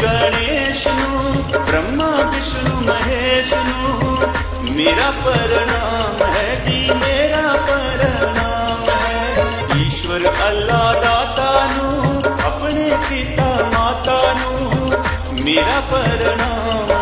गणेश ब्रह्मा विष्णु महेश मेरा परिणाम है जी मेरा परिणाम है। ईश्वर अल्लाह दाता नू अपने पिता माता नू मेरा परिणाम